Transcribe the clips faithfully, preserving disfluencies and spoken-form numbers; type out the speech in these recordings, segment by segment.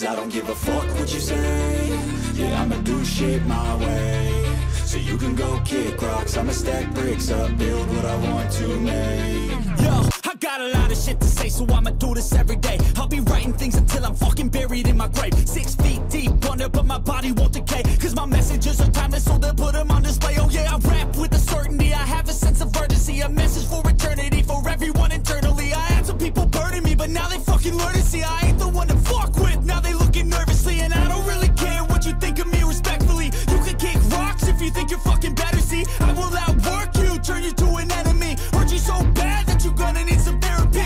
cause I don't give a fuck what you say. Yeah, I'ma do shit my way. So you can go kick rocks, I'ma stack bricks up, build what I want to make. Yo, I got a lot of shit to say, so I'ma do this every day. I'll be writing things until I'm fucking buried in my grave. Six feet deep under, but my body won't decay, cause my messages are timeless, so they'll put them on display. Oh yeah, I rap with a certainty, I have a sense of urgency, a message for eternity, for everyone internally. I had some people burden me, but now they fucking learn to see I ain't the one to fuck with. Now they looking nervously, and I don't really care what you think of me respectfully. You can kick rocks if you think you're fucking better, see? I will outwork you, turn you to an enemy. Hurt you so bad that you're gonna need some therapy.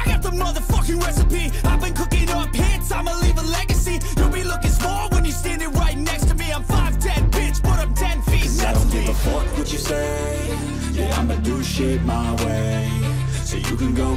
I got the motherfucking recipe. I've been cooking up hits, I'ma leave a legacy. You'll be looking small when you're standing right next to me. I'm five ten, bitch, but I'm ten feet next to me. I don't give a fuck what you say. Yeah, I'ma do shit my way. So you can go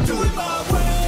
do it my way.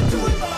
do it my way.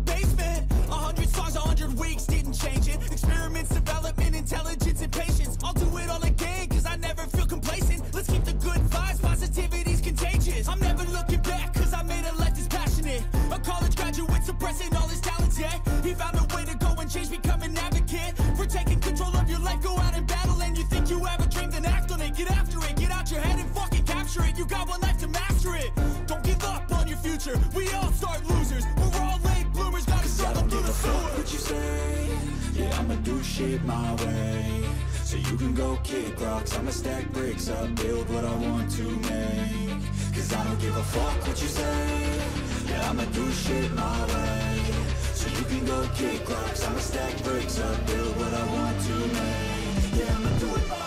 life to master it. Don't give up on your future. We all start losers. We're all late bloomers. Gotta struggle through the sewer. What you say? Yeah, I'ma do shit my way. So you can go kick rocks, I'ma stack bricks up, build what I want to make. Cause I don't give a fuck what you say. Yeah, I'ma do shit my way. So you can go kick rocks, I'ma stack bricks up, build what I want to make. Yeah, I'ma do it my way.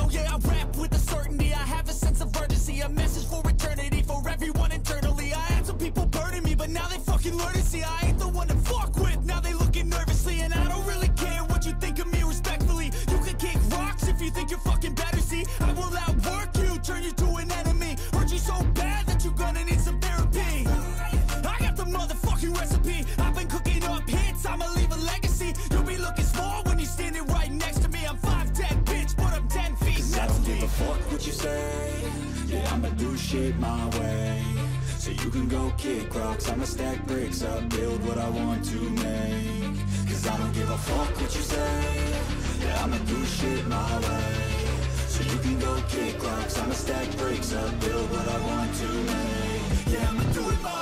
Oh yeah, I rap with a certainty, I have a sense of urgency. A message for eternity, for everyone internally. I had some people burden me, but now they fucking learn to see I ain't the one to fuck with. And I don't really care what you think of me, respectfully. You can kick rocks if you think you're fucking better, see. I will outwork you, turn you to an enemy. Hurt you so bad that you're gonna need some therapy. I got the motherfucking recipe. I've been cooking up hits, I'ma leave a legacy. You'll be looking small when you're standing right next to me. I'm five ten, bitch, but I'm ten feet. Cause next I don't give a fuck what you say. Yeah, I'ma do shit my way. So you can go kick rocks, I'ma stack bricks up, build what I want to make. Cause I don't give a fuck what you say. Yeah, I'ma do shit my way. So you can go kick rocks, I'ma stack bricks up, build what I want to make. Yeah, I'ma do it my way.